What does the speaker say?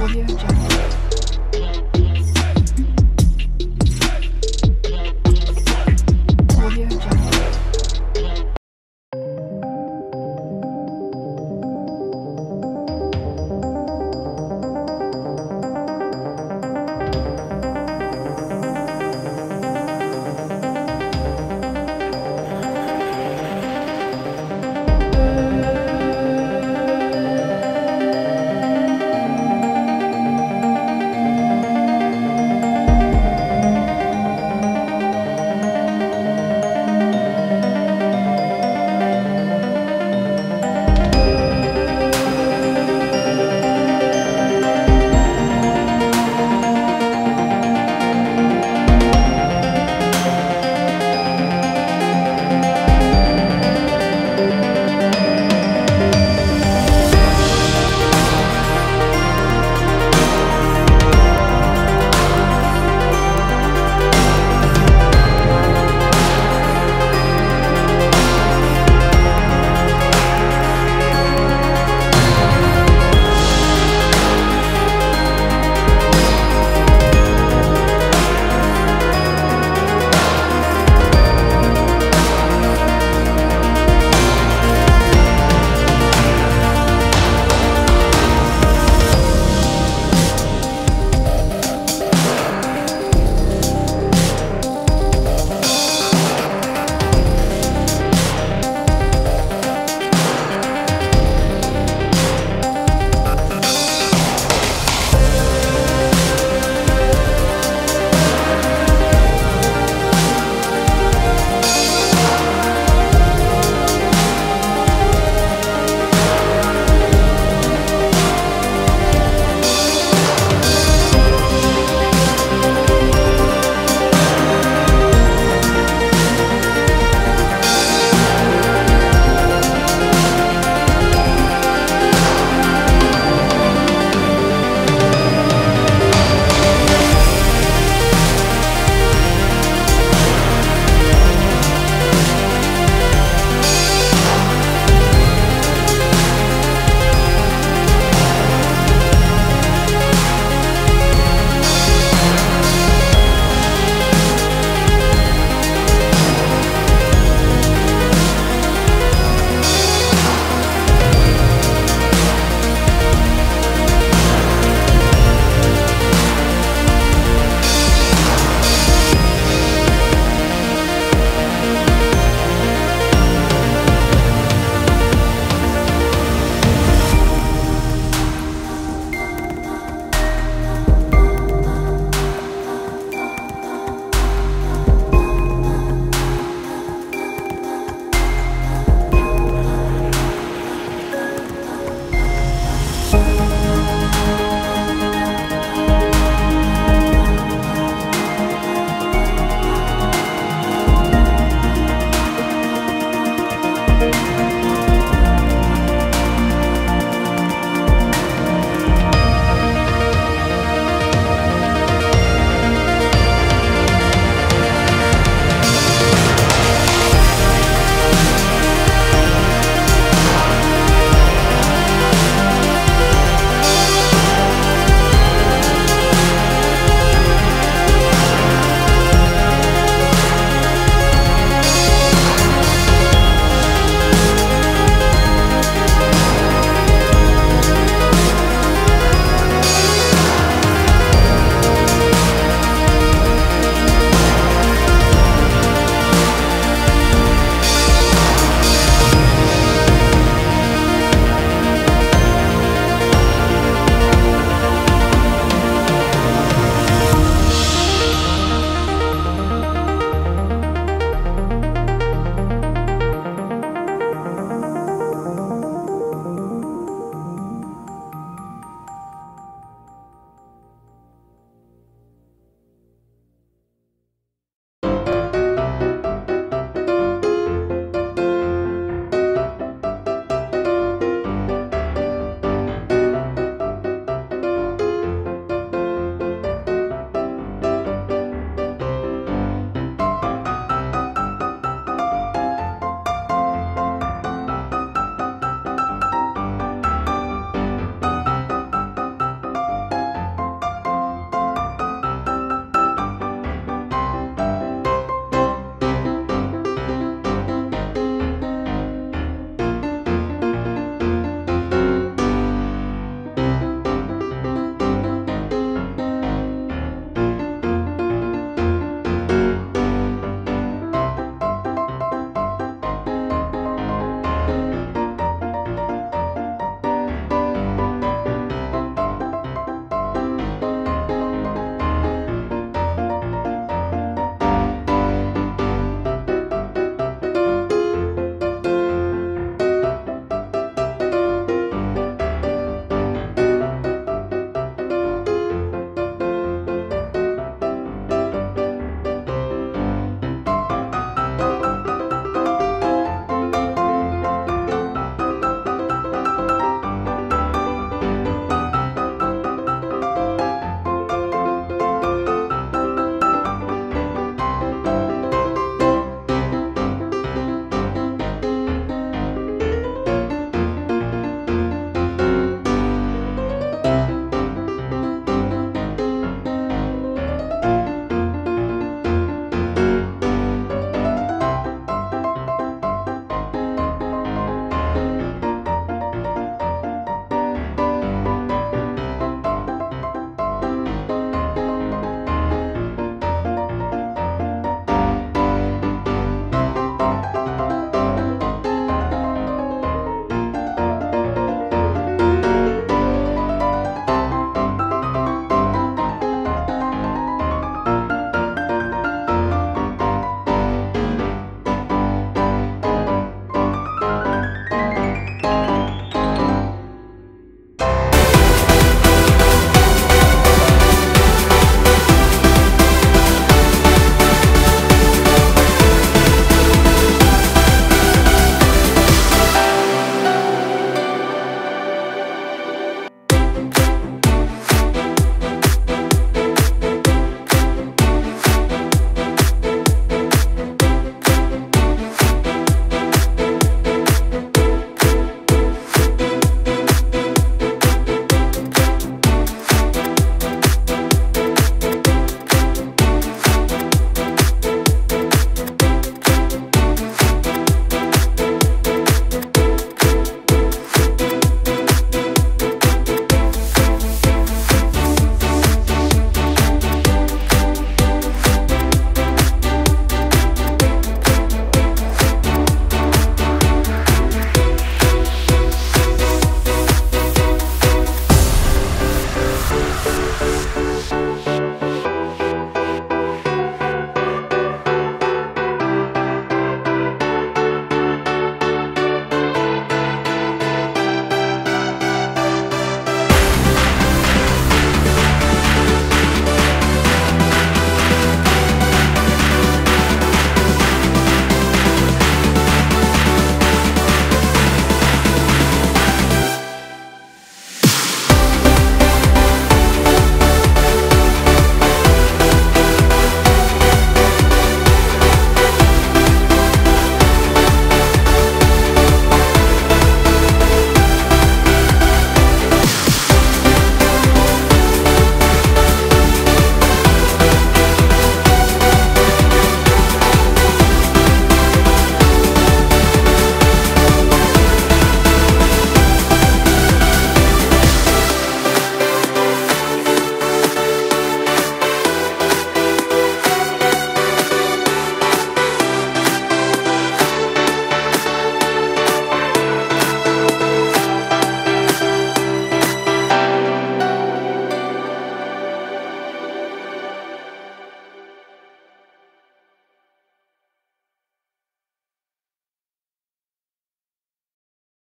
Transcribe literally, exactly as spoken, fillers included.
Audio Jungle.